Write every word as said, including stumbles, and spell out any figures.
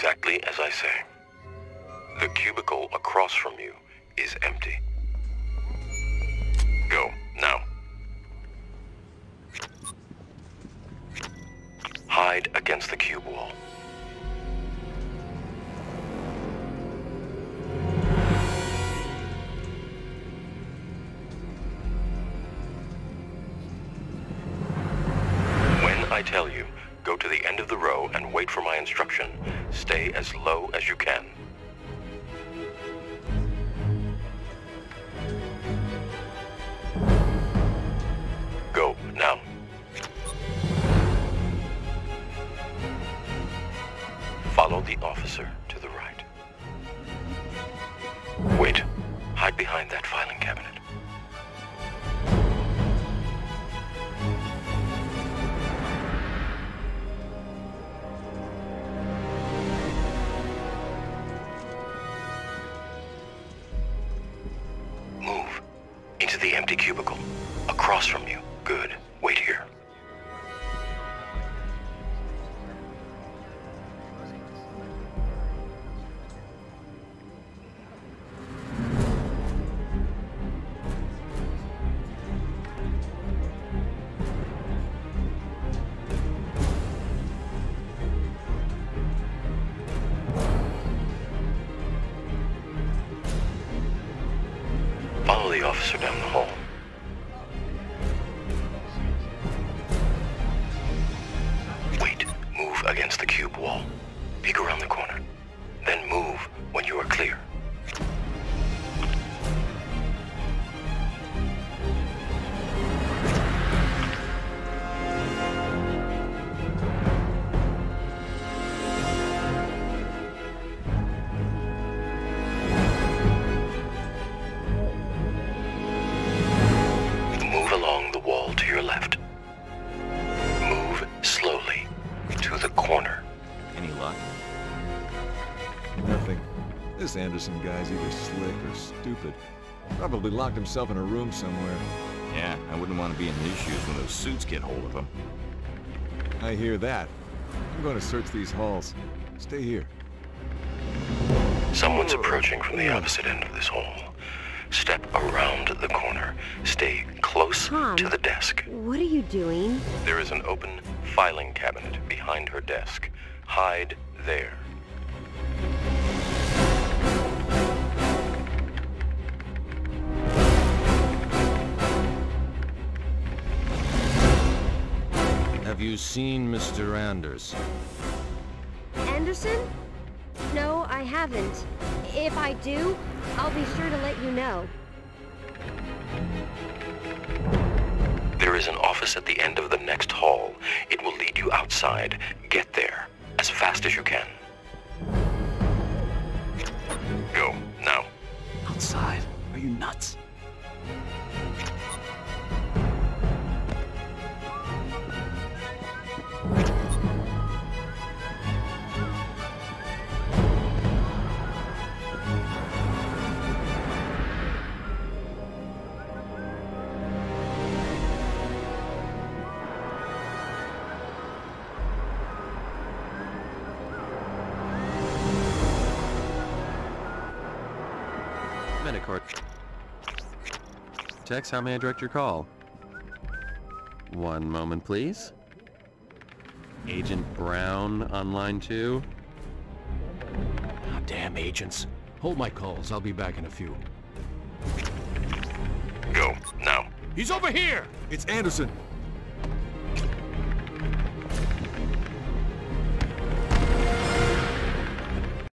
exactly as I say. The cubicle across from you is empty. Go, now. Hide against the cube wall. I tell you, go to the end of the row and wait for my instruction. Stay as low as you can. Go, now. Follow the officer to the right. Wait, hide behind that filing cabinet. Cubicle across from you. Good. Wait here. Follow the officer down the hall. Against the cube wall. Peek around the corner. Then move when you are clear. Move along the wall to your left. Move slowly. To the corner. Any luck? Nothing. This Anderson guy's either slick or stupid. Probably locked himself in a room somewhere. Yeah, I wouldn't want to be in his shoes when those suits get hold of him. I hear that. I'm going to search these halls. Stay here. Someone's approaching from the opposite end of this hall. Step around the corner. Stay close Tom, to the desk. What are you doing? There is an open filing cabinet behind her desk. Hide there. Have you seen Mister Anderson? Anderson? No, I haven't. If I do, I'll be sure to let you know. There is an office at the end of the next hall. It will lead you outside. Get there as fast as you can. Go, now. Outside? Are you nuts? Tex, how may I direct your call? One moment, please. Agent Brown on line two. Oh, damn agents. Hold my calls. I'll be back in a few. Go, now. He's over here! It's Anderson.